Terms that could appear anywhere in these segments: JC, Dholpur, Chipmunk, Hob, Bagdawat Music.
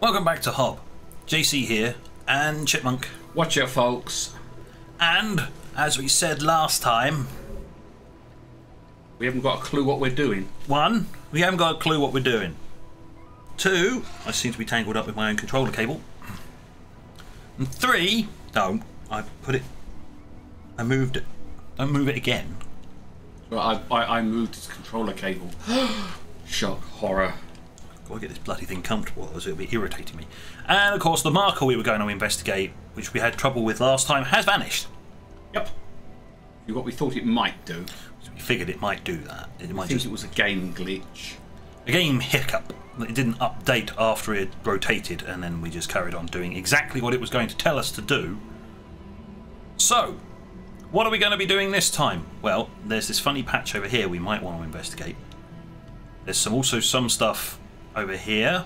Welcome back to Hob. JC here, and Chipmunk. Watcha, folks. And, as we said last time... we haven't got a clue what we're doing. One, we haven't got a clue what we're doing. Two, I seem to be tangled up with my own controller cable. And three... no, I put it... I moved it. Don't move it again. Well, I moved its controller cable. Shock, horror. I'll get this bloody thing comfortable, otherwise it'll be irritating me. And of course the marker we were going to investigate, which we had trouble with last time, has vanished. Yep. What we thought it might do. So we figured it might do that. It might think it was a game glitch. A game hiccup. It didn't update after it rotated, and then we just carried on doing exactly what it was going to tell us to do. So, what are we going to be doing this time? Well, there's this funny patch over here we might want to investigate. There's also some stuff over here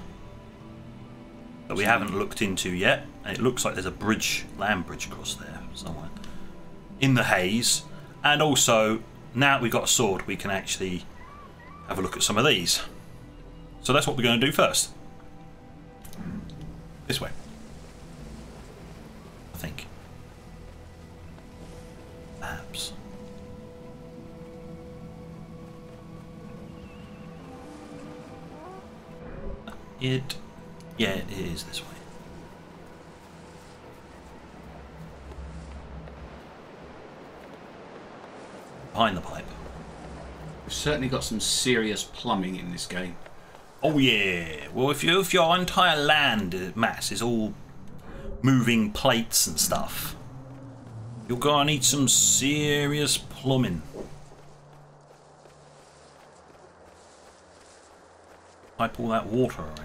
that we haven't looked into yet. It looks like there's a bridge, land bridge across there somewhere in the haze. And also, now that we've got a sword, we can actually have a look at some of these. So that's what we're going to do first. This way, I think. Maps. Yeah, it is this way. Behind the pipe. We've certainly got some serious plumbing in this game. Oh yeah. Well, if your entire land mass is all moving plates and stuff, you're gonna need some serious plumbing. Pipe all that water around.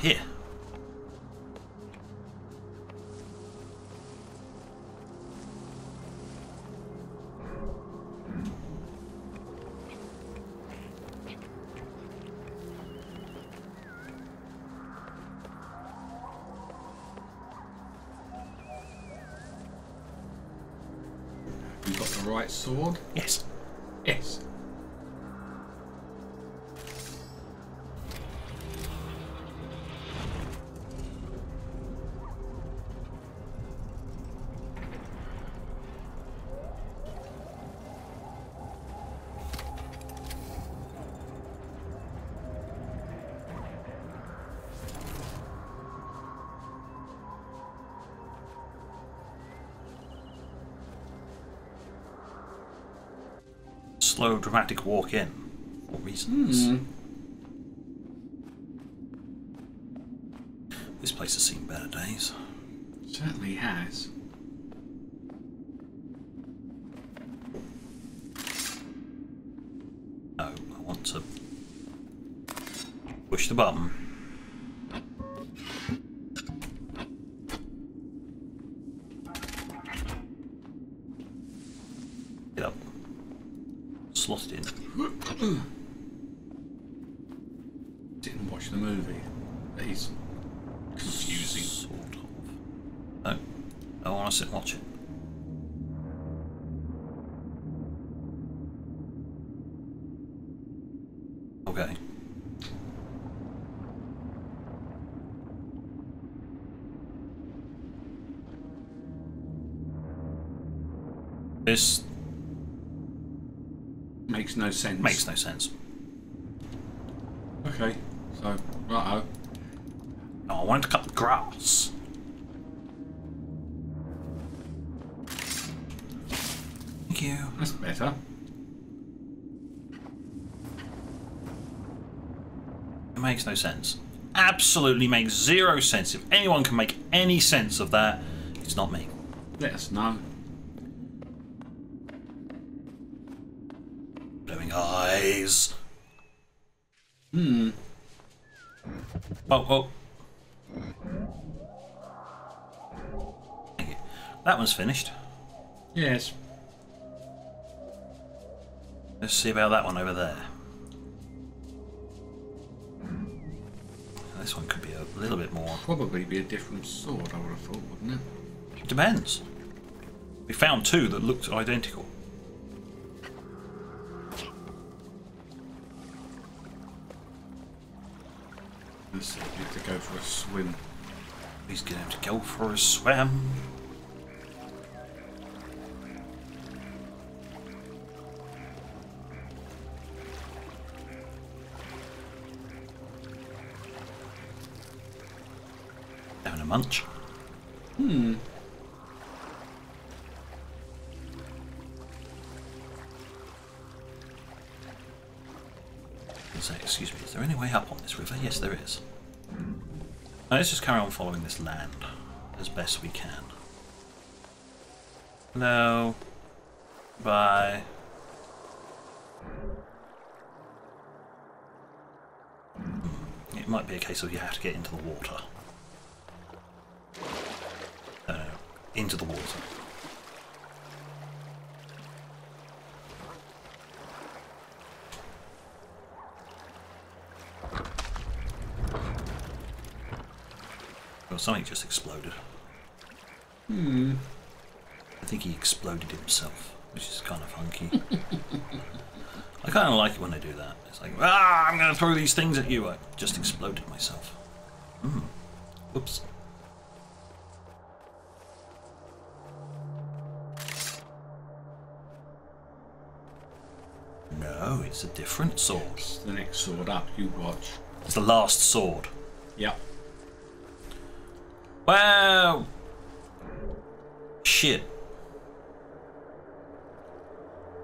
Here. You got the right sword? Yes. Yes. Slow, dramatic walk in. For reasons. This place has seen better days. Certainly has. No, I want to push the button. Get up. Slotted in. Didn't watch the movie. He's confusing. Sort of. No. I want to sit and watch it. Okay. This makes no sense. Makes no sense. Okay, so, right-o. No, I want to cut the grass. Thank you. That's better. It makes no sense. Absolutely makes zero sense. If anyone can make any sense of that, it's not me. Let us know. Eyes. Oh. Thank you. That one's finished. Yes. Let's see about that one over there. This one could be a little bit more. Probably be a different sword, I would have thought, wouldn't it? It depends. We found two that looked identical. You have to go for a swim. He's going to have to go for a swim. Having a munch. Hmm. Say, excuse me, is there any way up on this river? Yes, there is. Now, let's just carry on following this land as best we can. Hello. Bye. It might be a case of you have to get into the water. Into the water. Well, something just exploded. Hmm. I think he exploded himself, which is kind of hunky. I kind of like it when they do that. It's like, ah, I'm going to throw these things at you. I just exploded myself. Hmm. Whoops. No, it's a different sword. It's the next sword up, you watch. It's the last sword. Yep. Wow! Shit.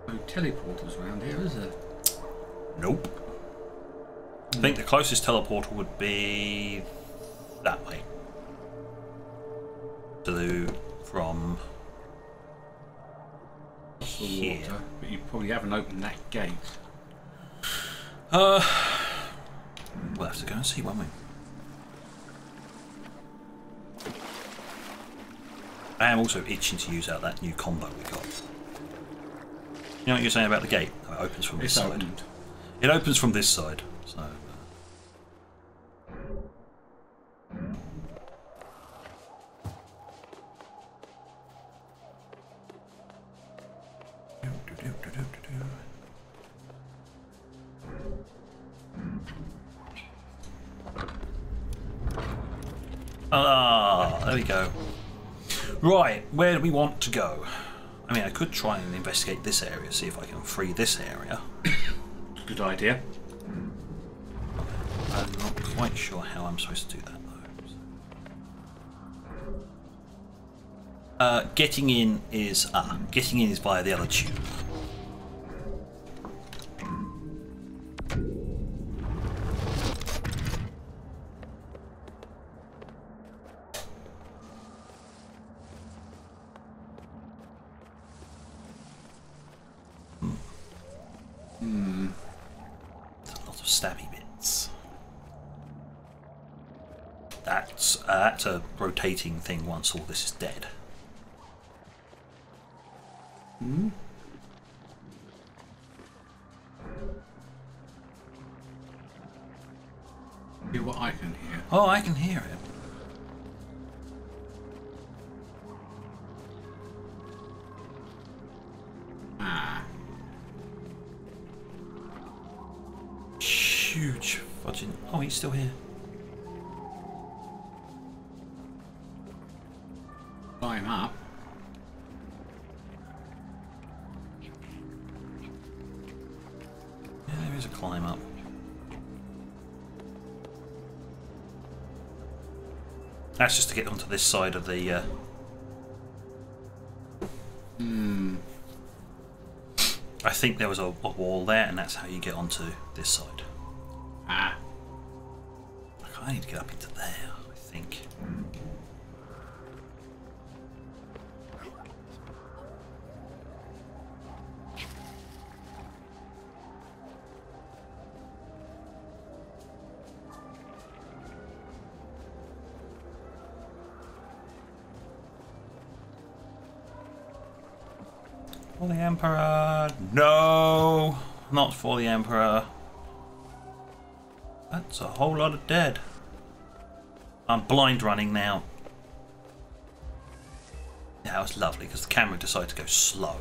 No teleporters around here, is there? Nope. Mm. I think the closest teleporter would be that way. So from here. Water, but you probably haven't opened that gate. We'll have to go and see, won't we? I am also itching to use out that new combo we got. You know what you're saying about the gate? It opens from this side. It opens from this side, so... Ah, there we go. Right, where do we want to go? I mean, I could try and investigate this area, see if I can free this area. Good idea. I'm not quite sure how I'm supposed to do that, though. Getting in is via the other tube. That's a rotating thing once all this is dead. Hmm? Hear what I can hear. Oh, I can hear it. Ah. Huge fudging. Oh, he's still here. Climb up. Yeah, there is a climb up. That's just to get onto this side of the... I think there was a wall there, and that's how you get onto this side. Ah. I need to get up into there, I think. For the Emperor! No! Not for the Emperor. That's a whole lot of dead. I'm blind running now. Yeah, that was lovely because the camera decided to go slow.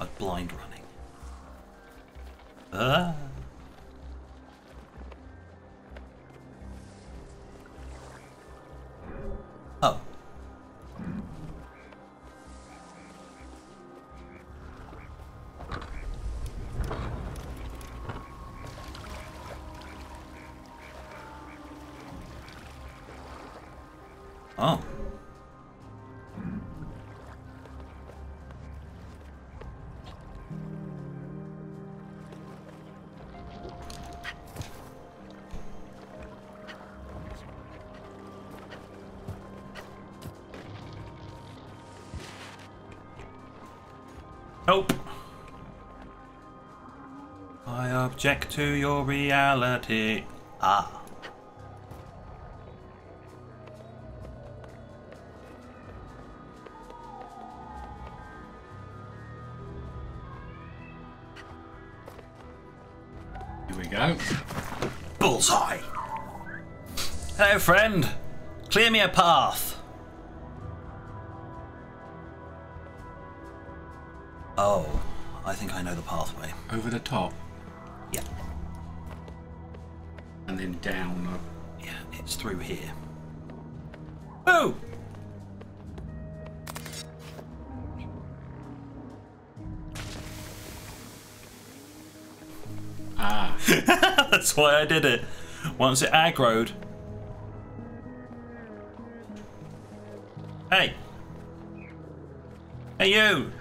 I was blind running. Oh. Oh. Nope. I object to your reality. Ah. Here we go. Bullseye. Hello, friend. Clear me a path. Oh, I think I know the pathway. Over the top? Yeah. And then down? Yeah, it's through here. Woo! Ah. That's why I did it. Once it aggroed. Hey. Hey, you.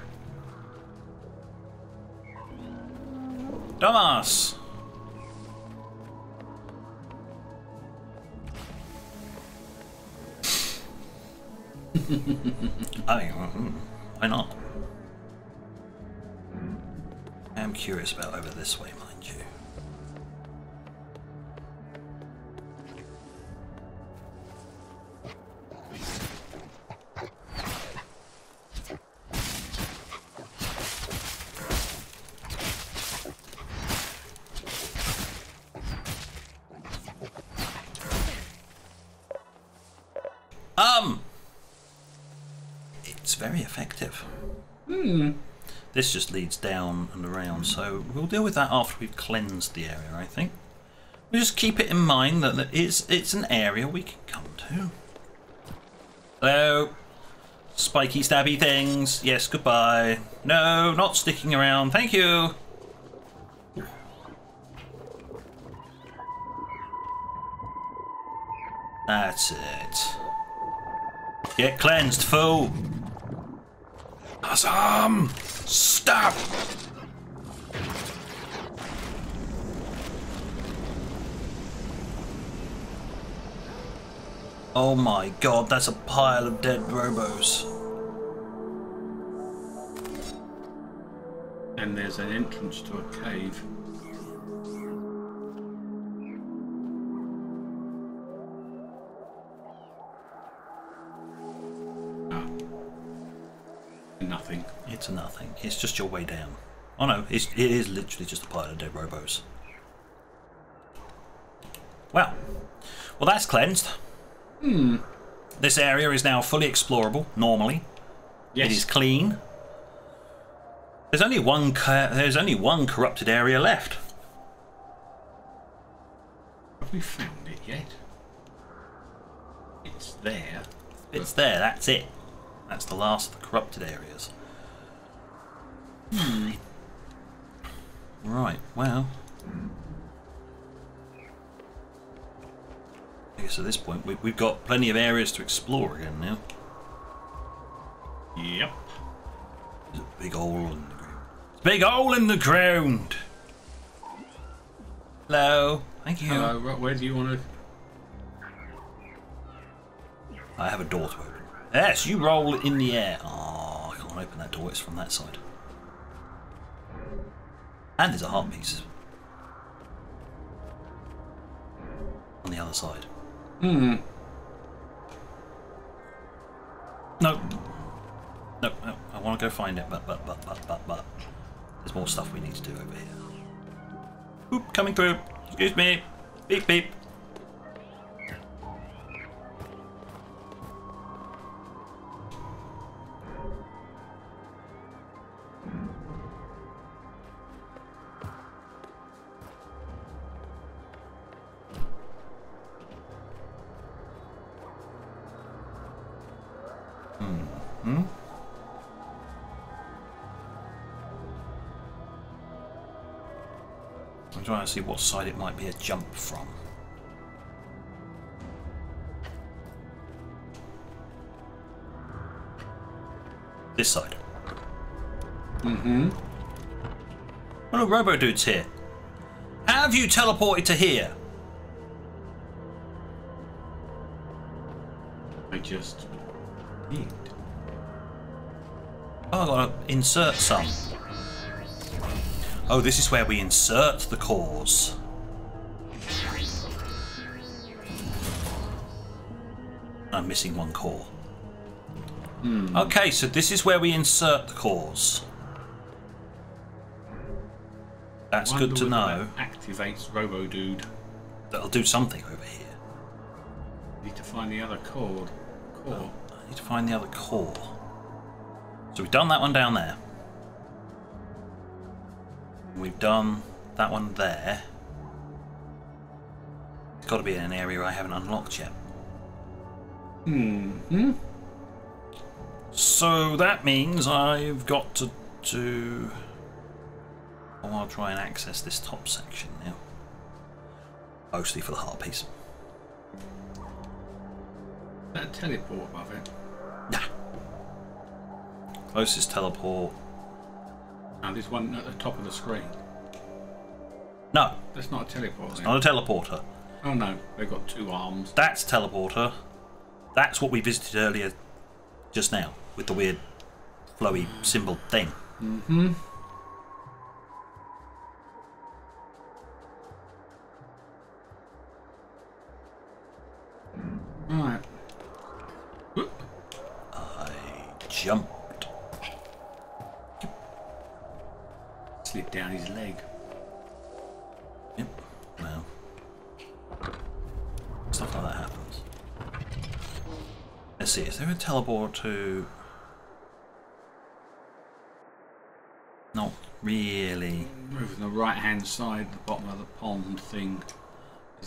Dumbass! Why not? I am curious about over this way, mind you. It's very effective. Mm. This just leads down and around, so we'll deal with that after we've cleansed the area, I think. We just keep it in mind that it's an area we can come to. Hello. Spiky stabby things. Yes, goodbye. No, not sticking around. Thank you. That's it. Get cleansed, fool! Awesome! Stop! Oh my god, that's a pile of dead robos. And there's an entrance to a cave. Nothing. It's nothing. It's just your way down. Oh no, it is literally just a pile of dead robos. Wow. Well, that's cleansed. Hmm. This area is now fully explorable, normally. Yes. It is clean. There's only one corrupted area left. Have we found it yet? It's there. It's there, that's it. That's the last of the corrupted areas. Hmm. Right, well. I guess at this point we've got plenty of areas to explore again now. Yep. There's a big hole in the ground. It's a big hole in the ground! Hello. Thank you. Hello, where do you want to... I have a door to open. Yes, you roll in the air. Oh, I can't open that door. It's from that side. And there's a heart piece on the other side. Hmm. No. No, no. I want to go find it, but. There's more stuff we need to do over here. Oop, coming through. Excuse me. Beep, beep. Mm-hmm. I'm trying to see what side it might be a jump from. This side. Mm-hmm. Oh look, Robo-Dude's here. Have you teleported to here? I just... need. Oh, I gotta insert some. Oh, this is where we insert the cores. I'm missing one core. Hmm. Okay, so this is where we insert the cores. That's good to know. That activates Robo-Dude. That'll do something over here. Need to find the other core. I need to find the other core. So we've done that one down there. We've done that one there. It's got to be in an area I haven't unlocked yet. Hmm. So that means I've got to do... I want to try and access this top section now. Mostly for the heart piece. Is that a teleport above it? Nah. Closest teleport. And there's one at the top of the screen. No. That's not a teleport. It's not a teleporter. Oh no, they've got two arms. That's teleporter. That's what we visited earlier just now with the weird flowy symbol thing. Mm-hmm. Alright. I jumped. Slipped down his leg. Yep. Well. Stuff like that happens. Let's see, is there a teleport to... Not really. Move on the right hand side, the bottom of the pond thing.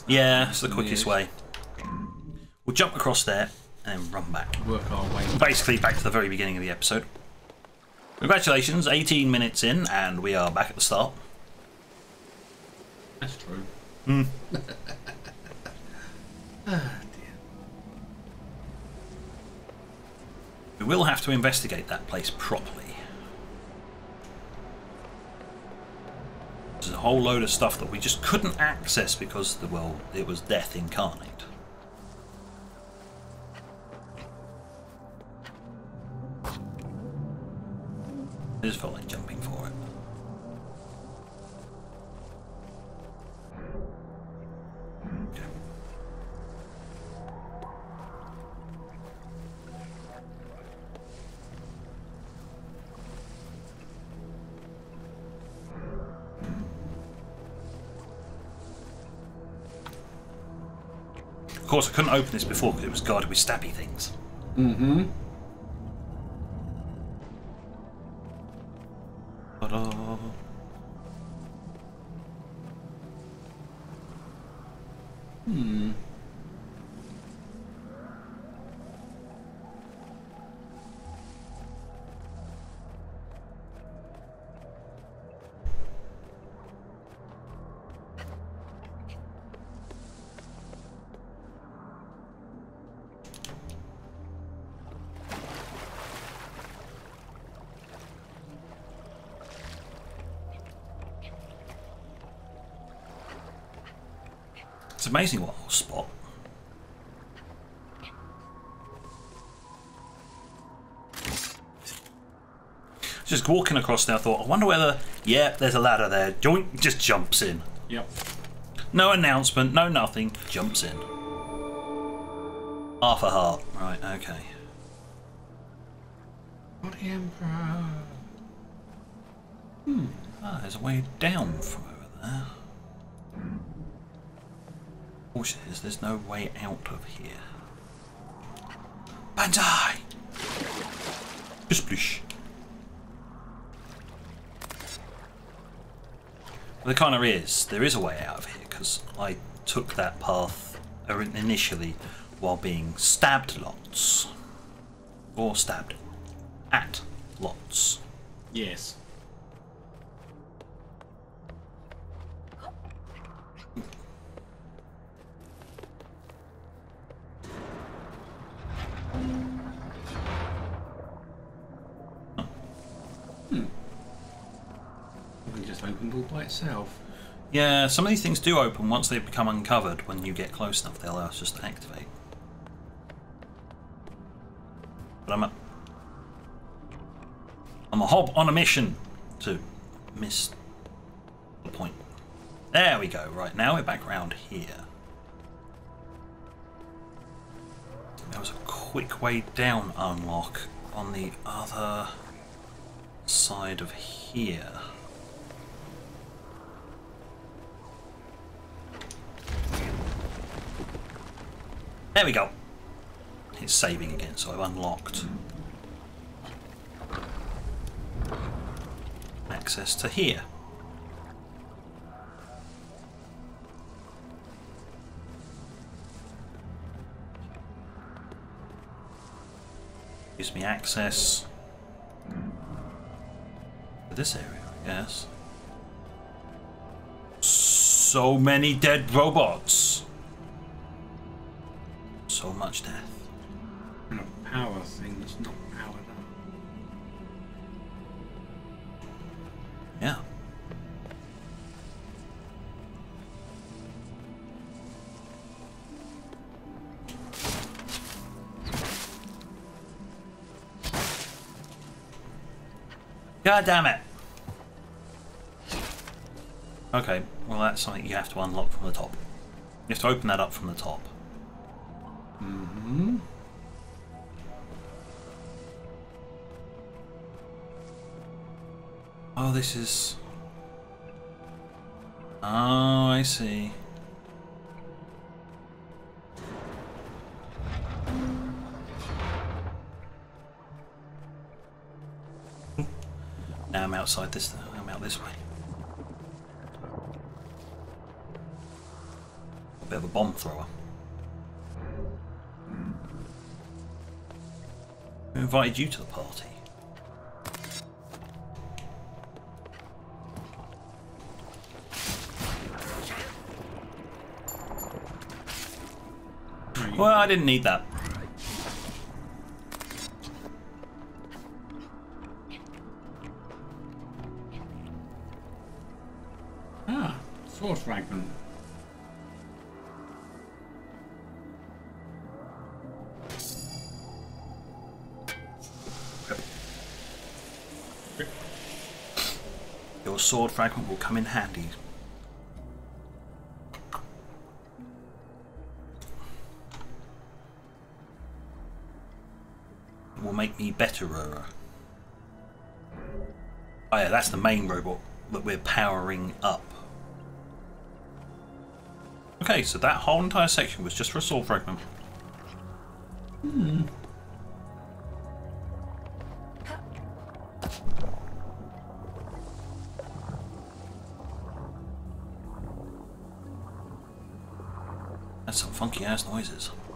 Yeah, it's the quickest way. We'll jump across there and run back. Work our way back. Basically back to the very beginning of the episode. Congratulations, 18 minutes in and we are back at the start. That's true. Mm. Oh, dear. We will have to investigate that place properly. There's a whole load of stuff that we just couldn't access because, well, it was death incarnate. I just felt like jumping for it. Okay. Of course, I couldn't open this before because it was guarded with stabby things. Mm-hmm. It's amazing what I'll spot. Just walking across now, I thought, I wonder whether, yeah, there's a ladder there. Joint just jumps in. Yep. No announcement, no nothing, jumps in. Half a heart. Right, okay. What the Emperor? Hmm. Ah, there's a way down from over there. Is there's no way out of here. Banzai! Splish. There kind of is. There is a way out of here because I took that path initially while being stabbed lots. or stabbed at lots. Yes. By itself. Yeah, some of these things do open once they become uncovered. When you get close enough, they allow us just to activate. But I'm a hob on a mission to miss the point. There we go. Right, now we're back round here. There was a quick way down unlock on the other side of here. There we go. It's saving again, so I've unlocked access to here. Gives me access to this area, I guess. So many dead robots. So much death. And a power thing that's not powered up. Yeah. God damn it. Okay, well that's something you have to unlock from the top. You have to open that up from the top. Mm-hmm. Oh, this is... Oh, I see. Now I'm outside this, I'm out this way. A bit of a bomb thrower. Who invited you to the party? Well, I didn't need that. Ah, source fragment. Your sword fragment will come in handy. It will make me better, Roro. Oh yeah, that's the main robot that we're powering up. Okay, so that whole entire section was just for a sword fragment. Hmm. Some funky ass noises. Oh,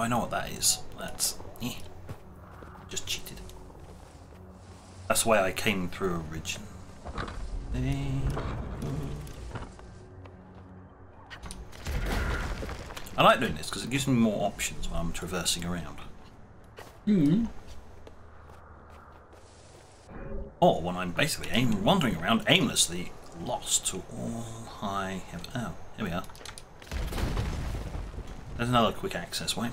I know what that is. That's just cheated. That's why I came through originally. I like doing this because it gives me more options when I'm traversing around. Hmm. Or when I'm basically wandering around aimlessly, lost to all I have. Oh, here we are. There's another quick access way.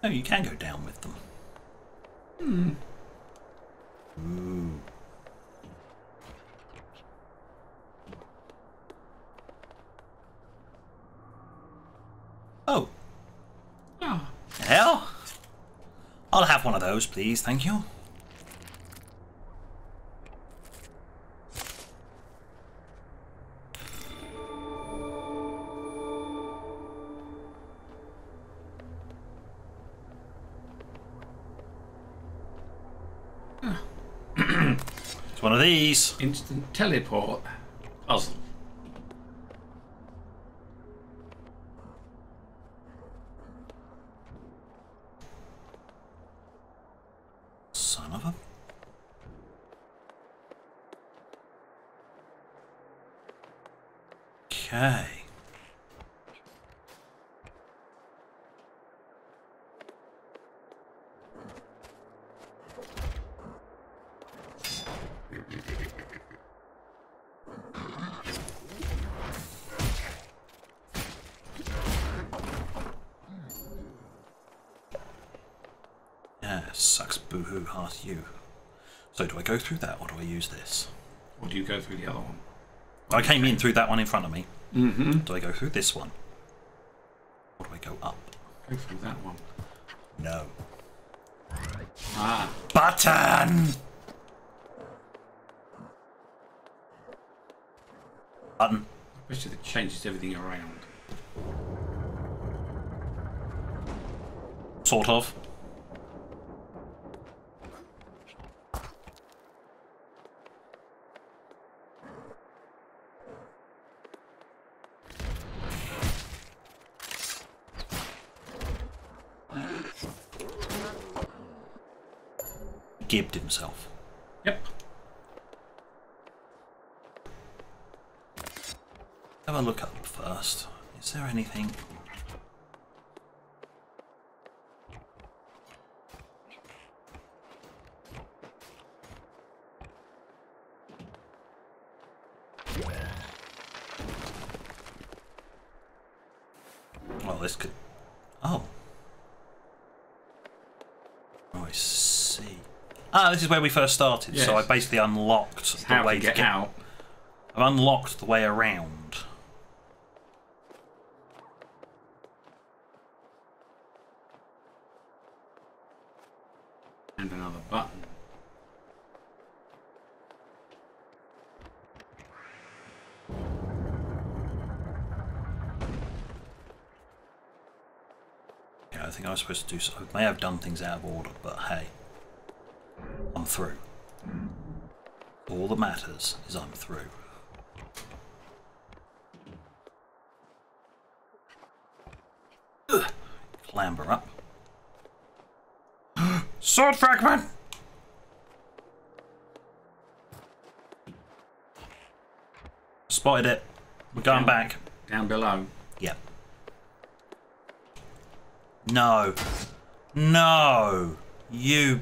No, you can go down with them. Hmm. Ooh. Oh. Hell? I'll have one of those, please, thank you. It's one of these. Instant teleport puzzle. Son of a... Okay. You. So do I go through that, or do I use this? Or do you go through the other one? I came in through that one in front of me. Mm-hmm. Do I go through this one? Or do I go up? Go through that one. No. Ah. Button! Button. I bet you that changes everything around. Sort of. Gibbed himself. Yep. Have a look up first. Is there anything? Well, this could... Oh. Oh, I see. Ah, this is where we first started, yes. So I basically unlocked the how way to get out. I've unlocked the way around. And another button. Yeah, I think I was supposed to do so. I may have done things out of order, but hey. I'm through. All that matters is I'm through. Ugh. Clamber up. Sword fragment! Spotted it. We're going back. Down below. Yep. No. No. You...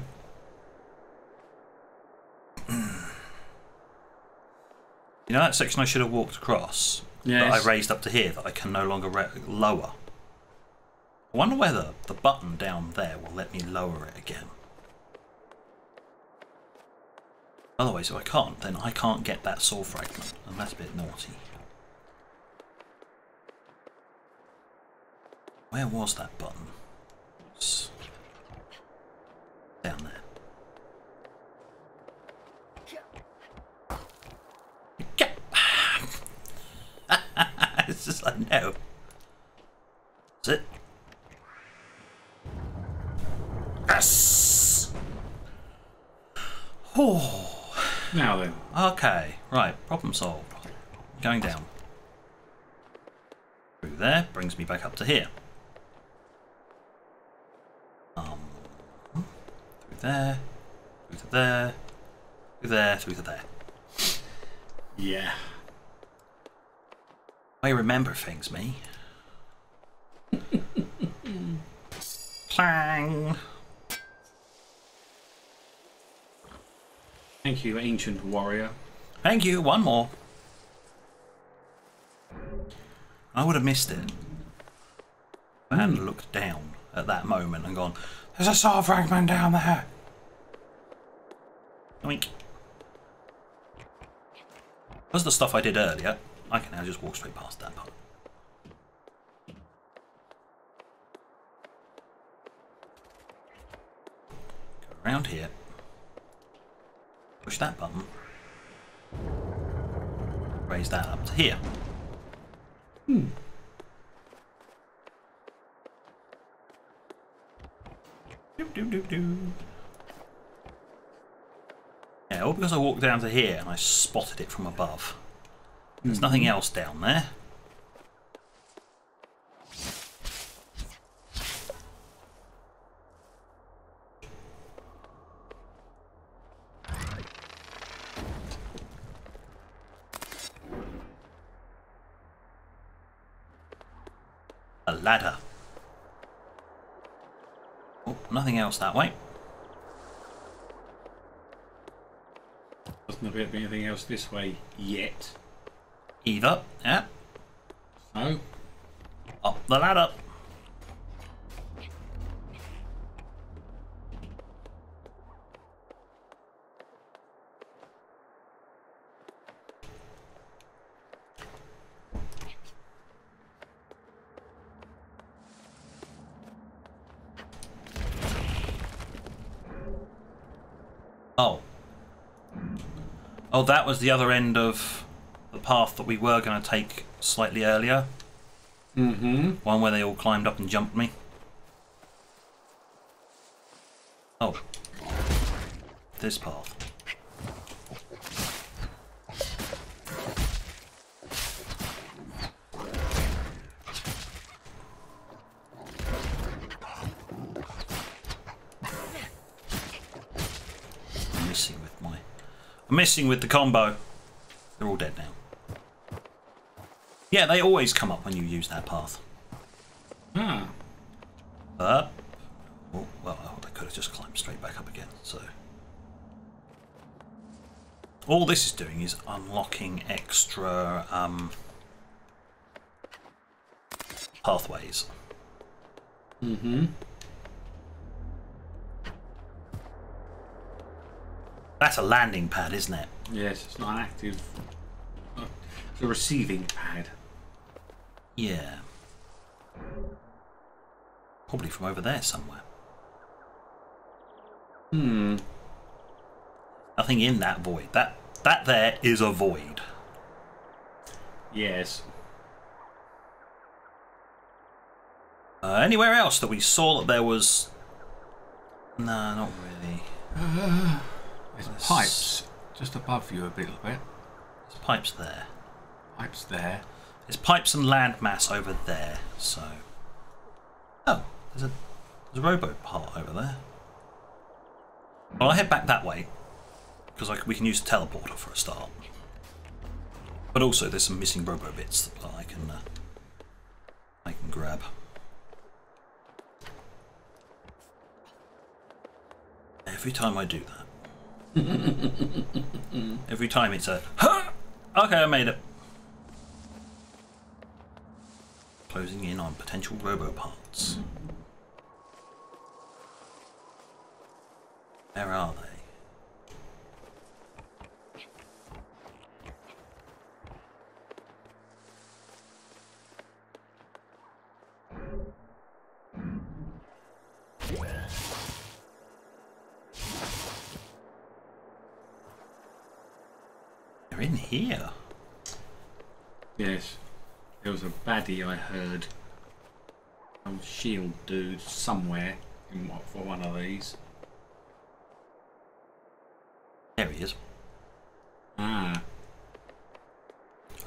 You know that section I should have walked across, yes, that I raised up to here, that I can no longer lower? I wonder whether the button down there will let me lower it again. Otherwise, if I can't, then I can't get that saw fragment, and that's a bit naughty. Where was that button? It's down there. It's just like, no. That's it. Yes! Oh. Now then. Okay, right. Problem solved. Going down. Through there brings me back up to here. Through there. Through to there. Through there. Through to there. Yeah. I remember things, me. Clang! Thank you, ancient warrior. Thank you, one more. I would have missed it. I hadn't looked down at that moment and gone, there's a saw fragment down there! Oink. That's the stuff I did earlier. I can now just walk straight past that part. Around here. Push that button. Raise that up to here. Hmm. Doo-doo-doo-doo. Yeah, all because I walked down to here and I spotted it from above. There's nothing else down there. A ladder. Oh, nothing else that way. Doesn't appear to be anything else this way yet. Either, yeah. So, up the ladder. Oh. Oh, that was the other end of the path that we were going to take slightly earlier. Mm-hmm. One where they all climbed up and jumped me. Oh. This path. I'm missing with my... I'm missing with the combo. They're all dead now. Yeah, they always come up when you use that path. Hmm. Up. Oh, well, I could have just climbed straight back up again, so... All this is doing is unlocking extra, pathways. Mm-hmm. That's a landing pad, isn't it? Yes, it's not an active... It's a receiving pad. Yeah. Probably from over there somewhere. Hmm. Nothing in that void. That there is a void. Yes. Anywhere else that we saw that there was... No, not really. There's pipes just above you a little bit. There's pipes there. Pipes there. There's pipes and landmass over there, so... Oh, there's a rowboat part over there. Well, I'll head back that way, because we can use the teleporter for a start. But also there's some missing robo bits that I can grab. Every time I do that. Every time it's a... Huh! Okay, I made it. Closing in on potential robo parts. Mm. Where are they? They're in here. Yes. There was a baddie I heard. Some shield dude somewhere in what for one of these. There he is. Ah.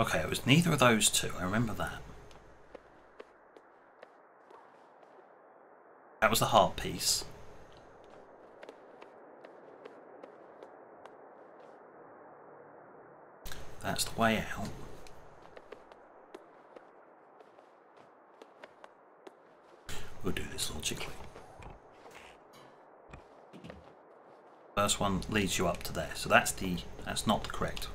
Okay, it was neither of those two, I remember that. That was the heart piece. That's the way out. We'll do this logically. First one leads you up to there, so that's not the correct.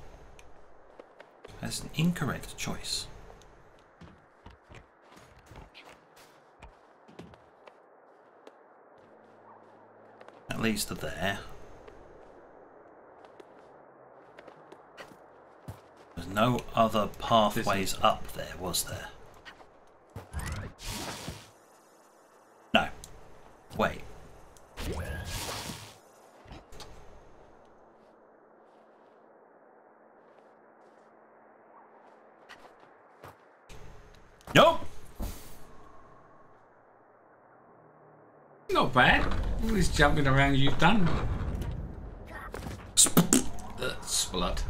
That's an incorrect choice. That leads to there. There's no other pathways up there, was there? Wait. Nope. Not bad. All this jumping around you've done. Splut.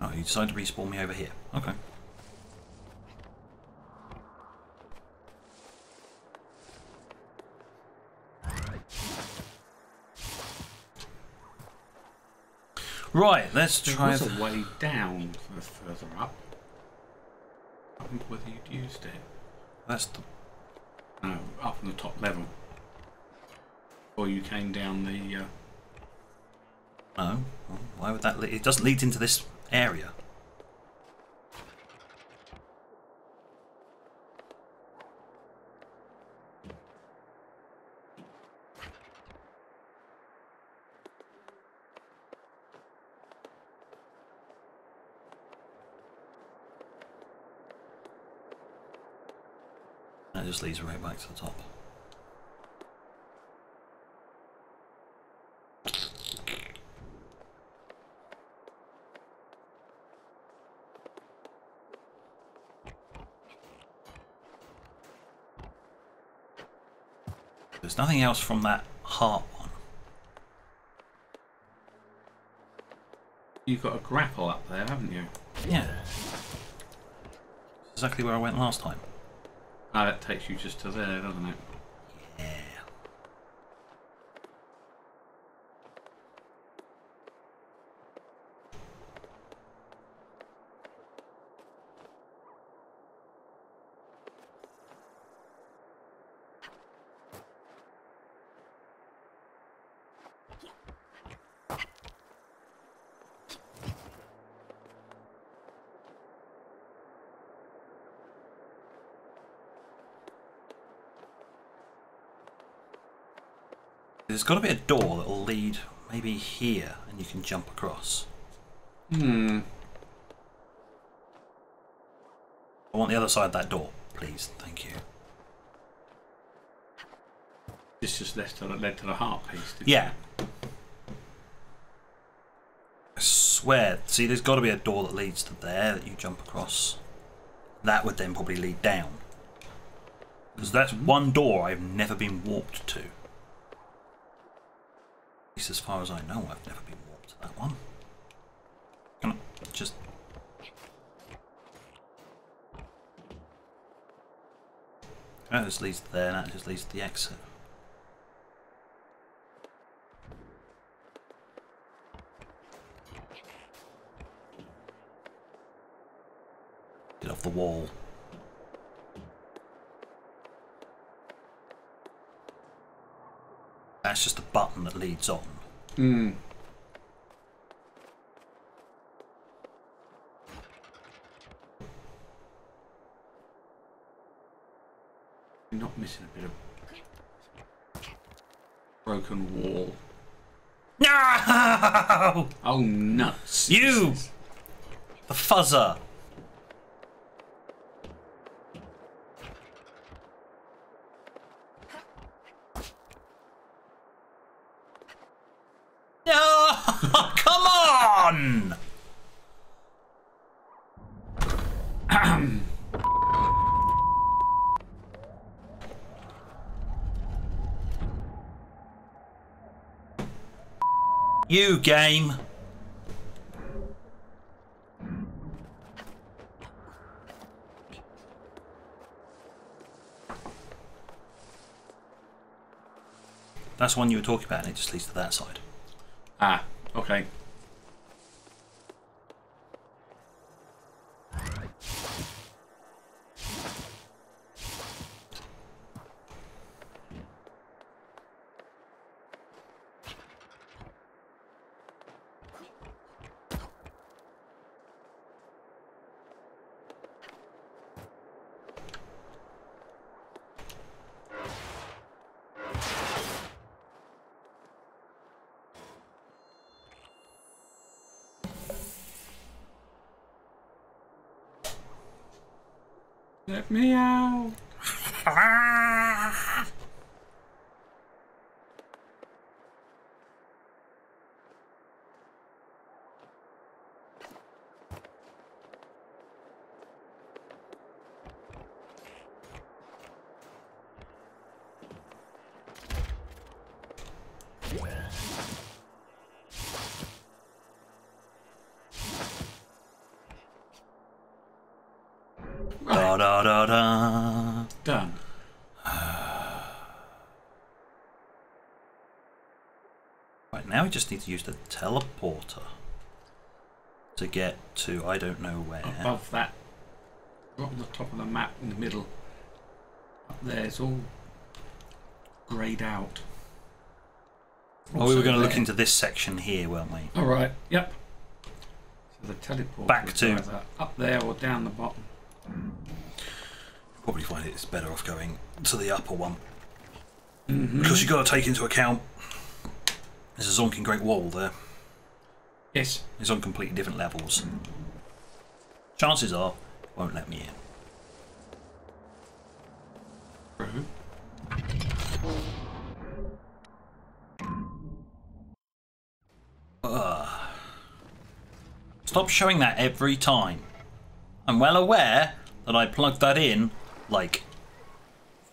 Oh, you decided to respawn me over here. Okay. Right, let's try the way down further up. I don't know whether you'd used it. That's the... No, up on the top level. Or you came down the... No, well, why would that lead? It doesn't lead into this area. Just leads right back to the top. There's nothing else from that heart one. You've got a grapple up there, haven't you? Yeah. That's exactly where I went last time. Ah, that takes you just to there, doesn't it? Yeah. There's got to be a door that will lead maybe here, and you can jump across. Hmm. I want the other side of that door, please. Thank you. This just led to the heart piece, didn't yeah. You? I swear. See, there's got to be a door that leads to there that you jump across. That would then probably lead down. Because that's one door I've never been warped to. As far as I know, I've never been warped to that one. Can I just... That just leads to there, and that just leads to the exit. Get off the wall. That's just the button that leads on. Mm. You're not missing a bit of broken wall. No! Oh nuts! You, the fuzzer. You game. That's one you were talking about, and it just leads to that side. Ah, okay. Let me out. Da da da. Done. Right, now we just need to use the teleporter to get to I don't know where. Above that. Right on the top of the map in the middle. Up there, it's all greyed out. Oh, we were going to look into this section here, weren't we? All right. Yep. So the teleport back to up there or down the bottom. Probably find it's better off going to the upper one because you've got to take into account there's a zonking Great Wall there. Yes, it's on completely different levels. Chances are, it won't let me in. Stop showing that every time. I'm well aware that I plugged that in like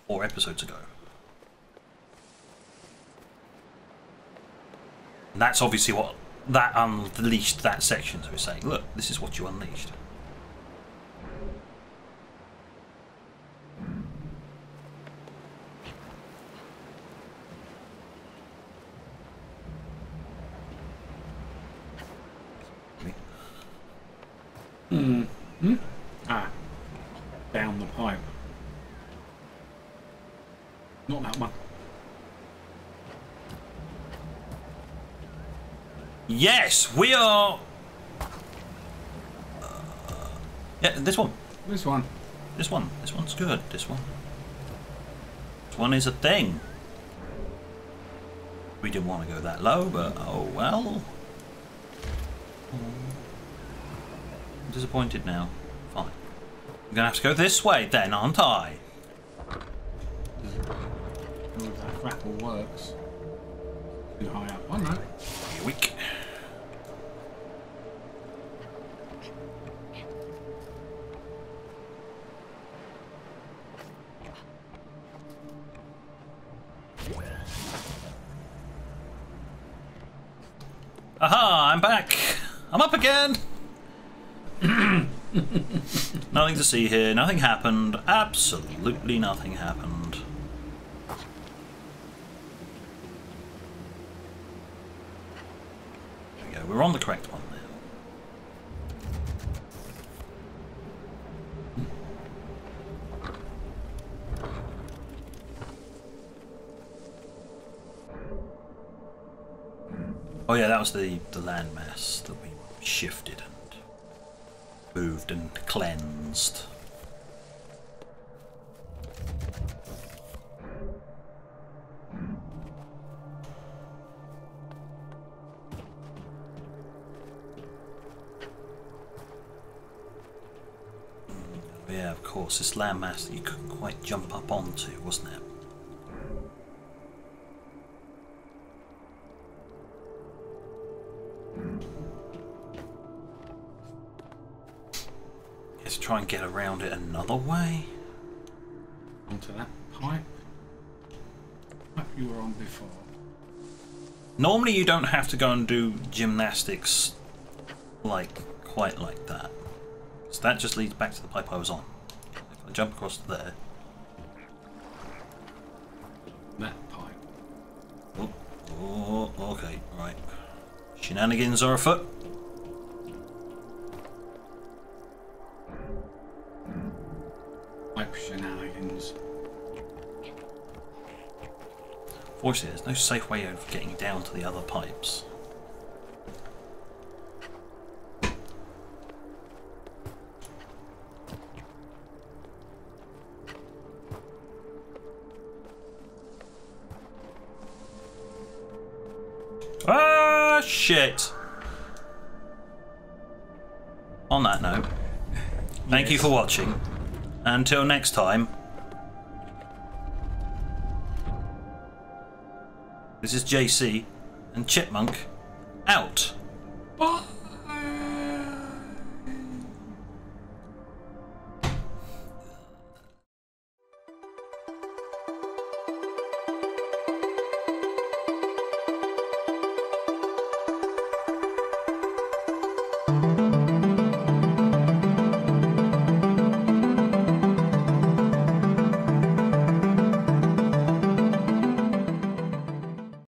4 episodes ago. And that's obviously what that unleashed that section. So it's saying, look, this is what you unleashed. Down the pipe. Not that one. Yes, we are. Yeah, this one. This one. This one. This one's good. This one. This one is a thing. We didn't want to go that low, but oh well. I'm disappointed now. Fine. I'm gonna have to go this way then, aren't I? That grapple works. Too high up, one right? Here we go. Aha! I'm back. I'm up again. Nothing to see here, nothing happened, absolutely nothing happened. There we go, we're on the correct one now. Oh yeah, that was the landmass that we shifted. Moved and cleansed. Yeah, of course, this landmass that you couldn't quite jump up onto, wasn't it? Try and get around it another way. Onto that pipe. Pipe you were on before. Normally you don't have to go and do gymnastics quite like that. So that just leads back to the pipe I was on. If I jump across there. That pipe. Oh, oh okay, right. Shenanigans are afoot. Shenanigans. Fortunately, there's no safe way of getting down to the other pipes. Ah, shit! On that note, thank you for watching. Until next time, this is JC and Chipmunk out. What?